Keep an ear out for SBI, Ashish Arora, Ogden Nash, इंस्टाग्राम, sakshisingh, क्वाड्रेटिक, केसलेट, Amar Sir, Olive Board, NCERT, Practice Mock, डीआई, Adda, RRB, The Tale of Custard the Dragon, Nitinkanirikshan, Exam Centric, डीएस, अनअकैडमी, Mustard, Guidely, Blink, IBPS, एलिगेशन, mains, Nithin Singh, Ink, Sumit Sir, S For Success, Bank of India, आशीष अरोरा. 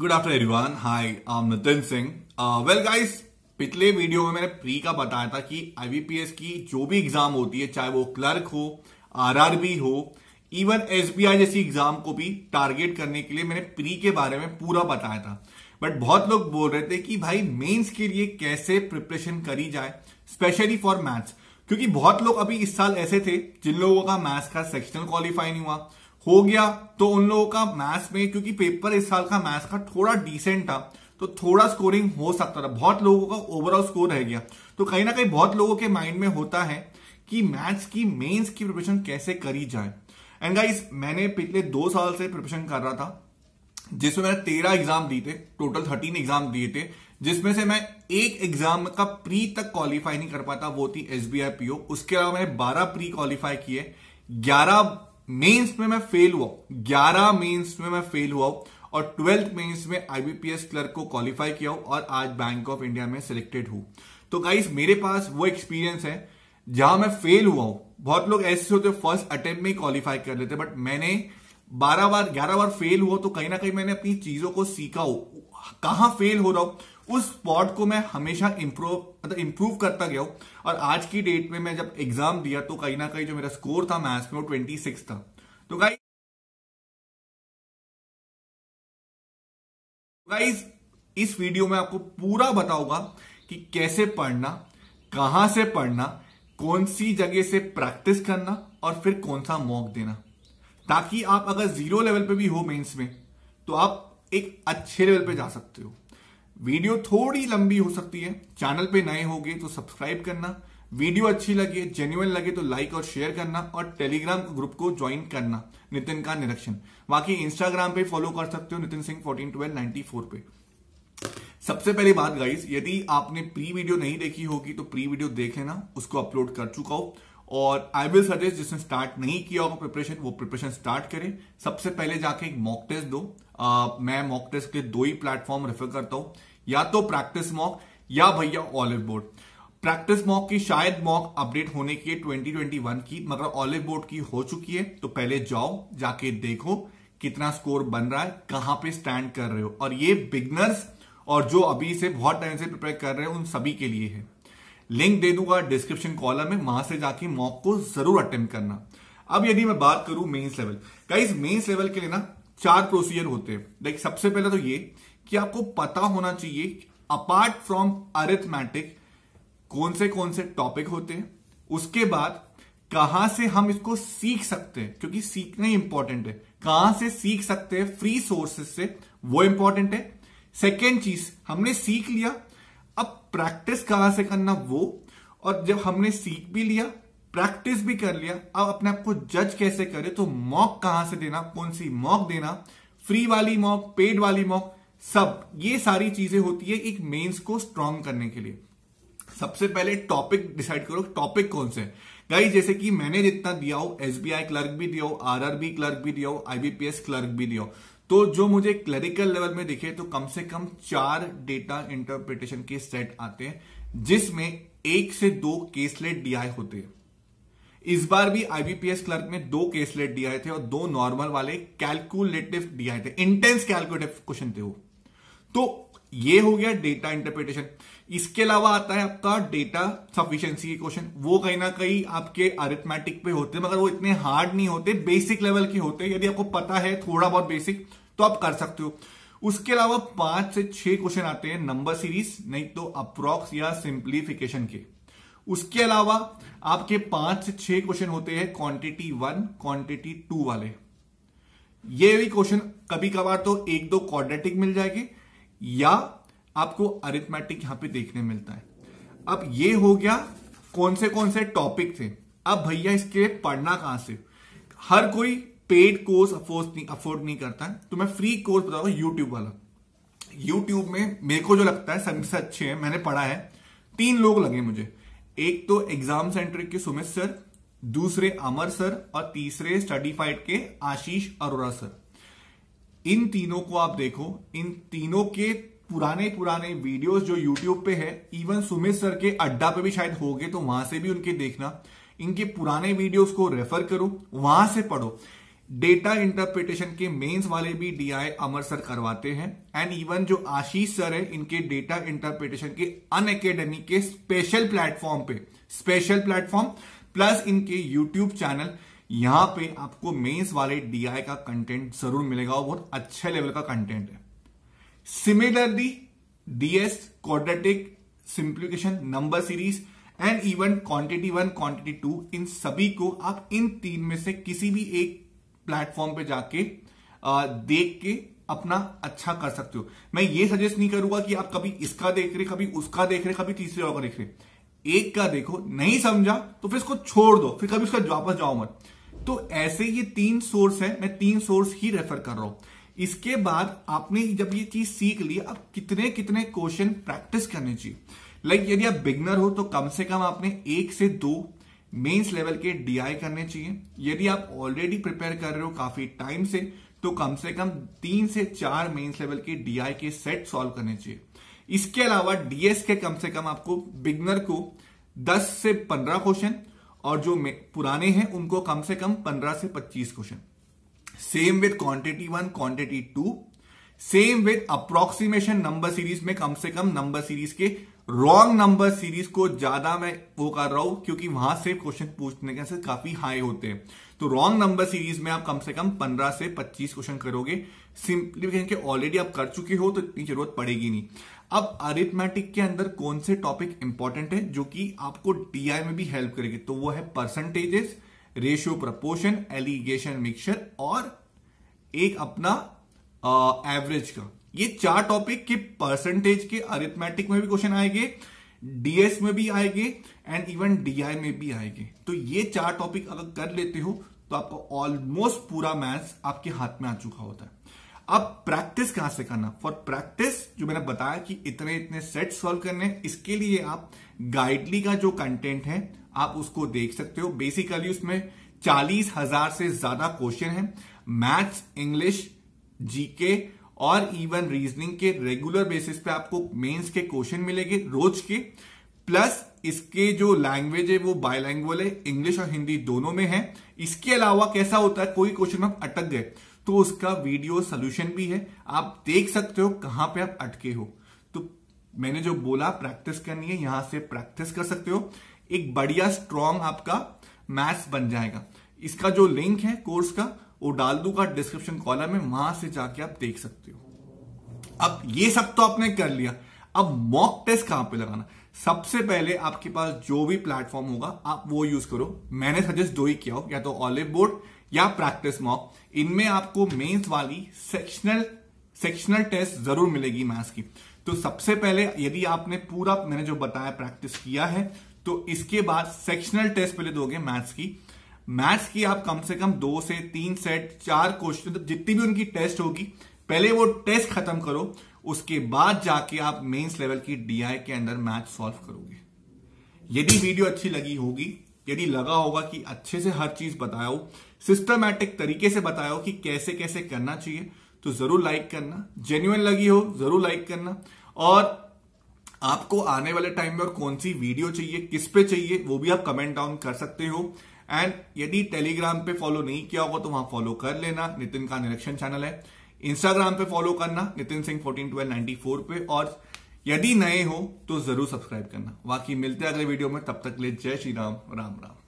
Good afternoon everyone, hi I am Nitin Singh. Well guys, पिछले video में मैंने प्री का बताया था कि आईबीपीएस की जो भी एग्जाम होती है, चाहे वो क्लर्क हो, आरआरबी हो, इवन एसबीआई जैसी एग्जाम को भी टारगेट करने के लिए मैंने प्री के बारे में पूरा बताया था। बट बहुत लोग बोल रहे थे कि भाई मेंस के लिए कैसे प्रिपरेशन करी जाए, स्पेशली फॉर मैथ्स, क्योंकि बहुत लोग अभी इस साल ऐसे थे जिन लोगों का मैथ्स का सेक्शनल क्वालिफाई नहीं हुआ हो गया, तो उन लोगों का मैथ्स में, क्योंकि पेपर इस साल का मैथ्स का थोड़ा डिसेंट था, तो थोड़ा स्कोरिंग हो सकता था। बहुत लोगों का ओवरऑल स्कोर रह गया, तो कहीं ना कहीं बहुत लोगों के माइंड में होता है कि मैथ्स की मेंस की प्रिपरेशन कैसे करी जाए। एंड गाइस, मैंने पिछले 2 साल से प्रिपरेशन कर रहा था, जिसमें मैंने 13 एग्जाम दिए थे, टोटल 13 एग्जाम दिए थे, जिसमें से मैं एक एग्जाम का प्री तक क्वालिफाई नहीं कर पाता, वो थी एसबीआई पीओ। उसके अलावा मैंने 12 प्री क्वालिफाई किए, 11 मेंस में मैं फेल हुआ, 11 मेंस में मैं फेल हुआ और 12th मेंस में आईबीपीएस क्लर्क को क्वालिफाई किया हूं और आज बैंक ऑफ इंडिया में सिलेक्टेड हूं। तो गाइस, मेरे पास वो एक्सपीरियंस है जहां मैं फेल हुआ हूं। बहुत लोग ऐसे होते फर्स्ट अटेम्प्ट में ही क्वालिफाई कर लेते, बट मैंने 11 बार 11 बार फेल हुआ, तो कहीं ना कहीं मैंने अपनी चीजों को सीखा हो, कहां फेल हो रहा हूं उस स्पॉट को मैं हमेशा इंप्रूव करता गया हूं। और आज की डेट में मैं जब एग्जाम दिया तो कहीं ना कहीं जो मेरा स्कोर था मैथ्स में वो 26 था। तो गाइस, इस वीडियो में आपको पूरा बताऊंगा कि कैसे पढ़ना, कहां से पढ़ना, कौन सी जगह से प्रैक्टिस करना और फिर कौन सा मॉक देना, ताकि आप अगर 0 लेवल पे भी हो मेंस में तो आप एक अच्छे लेवल पे जा सकते हो। वीडियो थोड़ी लंबी हो सकती है, चैनल पे नए होगे तो सब्सक्राइब करना, वीडियो अच्छी लगे, जेन्युइन लगे तो लाइक और शेयर करना, और टेलीग्राम ग्रुप को ज्वाइन करना, नितिन का निरीक्षण। बाकी इंस्टाग्राम पे फॉलो कर सकते हो, नितिन सिंह 141294 पे। सबसे पहली बात गाइस, यदि आपने प्री वीडियो नहीं देखी होगी तो प्री वीडियो देख लेना, उसको अपलोड कर चुका हो, और आई विल सजेस्ट जिसने स्टार्ट नहीं किया होगा प्रिपरेशन, वो प्रिपरेशन स्टार्ट करे। सबसे पहले जाके एक मॉक टेस्ट दो। मैं मॉक टेस्ट के 2 ही प्लेटफॉर्म रेफर करता हूं, या तो प्रैक्टिस मॉक या भैया ऑलिव बोर्ड। प्रैक्टिस मॉक की शायद मॉक अपडेट होने की 2021 की, मगर ऑलिव बोर्ड की हो चुकी है। तो पहले जाओ, जाके देखो कितना स्कोर बन रहा है, कहां पे स्टैंड कर रहे हो, और ये बिगनर्स और जो अभी से बहुत टाइम से प्रिपेयर कर रहे हैं उन सभी के लिए है। लिंक दे दूंगा डिस्क्रिप्शन कॉलम में, वहां से जाके मॉक को जरूर अटेम्प्ट करना। अब यदि मैं बात करूं mains level, guys mains level के लिए ना 4 प्रोसीजर होते हैं। लाइक सबसे पहले तो ये कि आपको पता होना चाहिए अपार्ट फ्रॉम अरिथमेटिक कौन से टॉपिक होते हैं, उसके बाद कहां से हम इसको सीख सकते हैं, क्योंकि सीखना ही इंपॉर्टेंट है, कहां से सीख सकते हैं फ्री सोर्सेस से, वो इंपॉर्टेंट है। सेकेंड चीज, हमने सीख लिया, अब प्रैक्टिस कहां से करना वो, और जब हमने सीख भी लिया, प्रैक्टिस भी कर लिया, अब अपने आप को जज कैसे करे, तो मॉक कहां से देना, कौन सी मॉक देना, फ्री वाली मॉक, पेड वाली मॉक, सब ये सारी चीजें होती है एक मेंस को स्ट्रांग करने के लिए। सबसे पहले टॉपिक डिसाइड करो, टॉपिक कौन से है। गाइस, जैसे कि मैंने जितना दिया हो, एसबीआई क्लर्क भी दिया हो, आरआरबी क्लर्क भी दिया हो, आईबीपीएस क्लर्क भी दिया हो, तो जो मुझे क्लरिकल लेवल में दिखे तो कम से कम 4 डेटा इंटरप्रिटेशन के सेट आते हैं, जिसमें 1 से 2 केसलेट डीआई होते हैं। इस बार भी आईबीपीएस क्लर्क में 2 केसलेट डीआई थे और 2 नॉर्मल वाले कैलकुलेटिव डीआई थे, इंटेंस कैलकुलेटिव क्वेश्चन थे वो। तो ये हो गया डेटा इंटरप्रिटेशन। इसके अलावा आता है आपका डेटा सफिशिएंसी के क्वेश्चन, वो कहीं ना कहीं आपके अरिथमेटिक पे होते हैं, मगर वो इतने हार्ड नहीं होते, बेसिक लेवल के होते हैं। यदि आपको पता है थोड़ा बहुत बेसिक तो आप कर सकते हो। उसके अलावा 5 से 6 क्वेश्चन आते हैं नंबर सीरीज, नहीं तो अप्रॉक्स या सिंप्लीफिकेशन के। उसके अलावा आपके 5 से 6 क्वेश्चन होते हैं क्वांटिटी 1, क्वांटिटी 2 वाले। ये भी क्वेश्चन कभी कभार तो 1-2 क्वाड्रेटिक मिल जाएंगे, या आपको अरिथमेटिक यहां पे देखने मिलता है। अब ये हो गया कौन से टॉपिक थे। अब भैया इसके पढ़ना कहां से, हर कोई पेड कोर्स अफोर्ड नहीं करता है, तो मैं फ्री कोर्स बताऊंगा, यूट्यूब वाला। यूट्यूब में मेरे को जो लगता है सबसे अच्छे है, मैंने पढ़ा है, 3 लोग लगे मुझे, एक तो एग्जाम सेंट्रिक के सुमित सर, दूसरे अमर सर, और तीसरे स्टडी फ्राई के आशीष अरोरा सर। इन तीनों को आप देखो, इन तीनों के पुराने वीडियोस जो यूट्यूब पे है, इवन सुमित सर के अड्डा पे भी शायद हो गए, तो वहां से भी उनके देखना, इनके पुराने वीडियोस को रेफर करो, वहां से पढ़ो। डेटा इंटरप्रिटेशन के मेंस वाले भी डीआई अमर सर करवाते हैं एंड इवन जो आशीष सर है इनके डेटा इंटरप्रिटेशन के अनअकैडमी के स्पेशल प्लेटफॉर्म पे प्लस इनके यूट्यूब चैनल, यहां पे आपको मेंस वाले डीआई का कंटेंट जरूर मिलेगा और बहुत अच्छे लेवल का कंटेंट है। Similarly डीएस, क्वाड्रेटिक, simplification, number series and even quantity 1, quantity 2, इन सभी को आप इन तीन में से किसी भी एक प्लेटफॉर्म पे जाके देख के अपना अच्छा कर सकते हो। मैं ये सजेस्ट नहीं करूंगा कि आप कभी इसका देख रहे, कभी उसका देख रहे, कभी तीसरे और का देख रहे। एक का देखो, नहीं समझा तो फिर इसको छोड़ दो, फिर कभी उसका वापस जाओ मत। तो ऐसे ये तीन सोर्स है, मैं तीन सोर्स ही रेफर कर रहा हूं। इसके बाद आपने जब ये चीज सीख ली, अब कितने कितने क्वेश्चन प्रैक्टिस करने चाहिए। लाइक यदि आप बिगनर हो तो कम से कम आपने 1 से 2 मेंस लेवल के डीआई करने चाहिए। यदि आप ऑलरेडी प्रिपेयर कर रहे हो काफी टाइम से तो कम से कम 3 से 4 मेंस लेवल के डीआई के सेट सॉल्व करने चाहिए। इसके अलावा डीएस के कम से कम आपको बिगनर को 10 से 15 क्वेश्चन और जो पुराने हैं उनको कम से कम 15 से 25 question. Same with quantity 1, quantity 2, same with approximation number series में कम से कम नंबर सीरीज के रॉन्ग नंबर सीरीज को ज्यादा मैं वो कर रहा हूं क्योंकि वहां से क्वेश्चन पूछने के काफी हाई होते हैं। तो रॉन्ग नंबर सीरीज में आप कम से कम 15 से 25 क्वेश्चन करोगे। सिंप्लीफिकेशन के ऑलरेडी आप कर चुके हो तो इतनी जरूरत पड़ेगी नहीं। अब अरिथमेटिक के अंदर कौन से टॉपिक इंपॉर्टेंट है जो कि आपको डीआई में भी हेल्प करेगी, तो वो है percentages, ratio, proportion, एलिगेशन, mixture और एक अपना एवरेज का। ये 4 टॉपिक के परसेंटेज के अरिथमेटिक में भी क्वेश्चन आएंगे, डीएस में भी आएंगे एंड इवन डीआई में भी आएंगे। तो ये 4 टॉपिक अगर कर लेते हो तो आपका ऑलमोस्ट पूरा मैथ्स आपके हाथ में आ चुका होता है। अब प्रैक्टिस कहां से करना? फॉर प्रैक्टिस जो मैंने बताया कि इतने इतने सेट सॉल्व करने, इसके लिए आप गाइडली का जो कंटेंट है आप उसको देख सकते हो। बेसिकली उसमें 40,000 से ज्यादा क्वेश्चन हैं, मैथ्स, इंग्लिश, जीके और इवन रीजनिंग के रेगुलर बेसिस पे आपको मेंस के क्वेश्चन मिलेंगे रोज के। प्लस इसके जो लैंग्वेज है वो बायलैंग्वेज है, इंग्लिश और हिंदी दोनों में है। इसके अलावा कैसा होता है, कोई क्वेश्चन में आप अटक गए तो उसका वीडियो सोल्यूशन भी है, आप देख सकते हो कहां पे आप अटके हो। तो मैंने जो बोला प्रैक्टिस करनी है, यहां से प्रैक्टिस कर सकते हो, एक बढ़िया स्ट्रॉन्ग आपका मैथ्स बन जाएगा। इसका जो लिंक है कोर्स का वो डाल दूंगा डिस्क्रिप्शन कॉलम में, वहां से जाके आप देख सकते हो। अब ये सब तो आपने कर लिया, अब मॉक टेस्ट कहां पे लगाना? सबसे पहले आपके पास जो भी प्लेटफॉर्म होगा आप वो यूज करो। मैंने सजेस्ट 2 ही किया हो, या तो ऑलिव बोर्ड या प्रैक्टिस मॉक। इनमें आपको मेंस वाली सेक्शनल टेस्ट जरूर मिलेगी मैथ्स की। तो सबसे पहले यदि आपने पूरा मैंने जो बताया प्रैक्टिस किया है तो इसके बाद सेक्शनल टेस्ट पहले दोगे मैथ्स की। मैथ्स की आप कम से कम 2 से 3 सेट, 4 क्वेश्चन, जितनी भी उनकी टेस्ट होगी पहले वो टेस्ट खत्म करो, उसके बाद जाके आप मेंस लेवल की डीआई के अंदर मैथ्स सॉल्व करोगे। यदि वीडियो अच्छी लगी होगी, यदि लगा होगा कि अच्छे से हर चीज बताया हो, सिस्टमैटिक तरीके से बताया हो कि कैसे कैसे करना चाहिए, तो जरूर लाइक करना। जेन्युइन लगी हो जरूर लाइक करना। और आपको आने वाले टाइम में और कौन सी वीडियो चाहिए, किस पे चाहिए, वो भी आप कमेंट डाउन कर सकते हो। एंड यदि टेलीग्राम पे फॉलो नहीं किया होगा तो वहां फॉलो कर लेना, नितिन का निरीक्षण चैनल है। इंस्टाग्राम पे फॉलो करना, नितिन सिंह 141294 पे, और यदि नए हो तो जरूर सब्सक्राइब करना। बाकी मिलते हैं अगले वीडियो में, तब तक ले जय श्री राम, राम राम।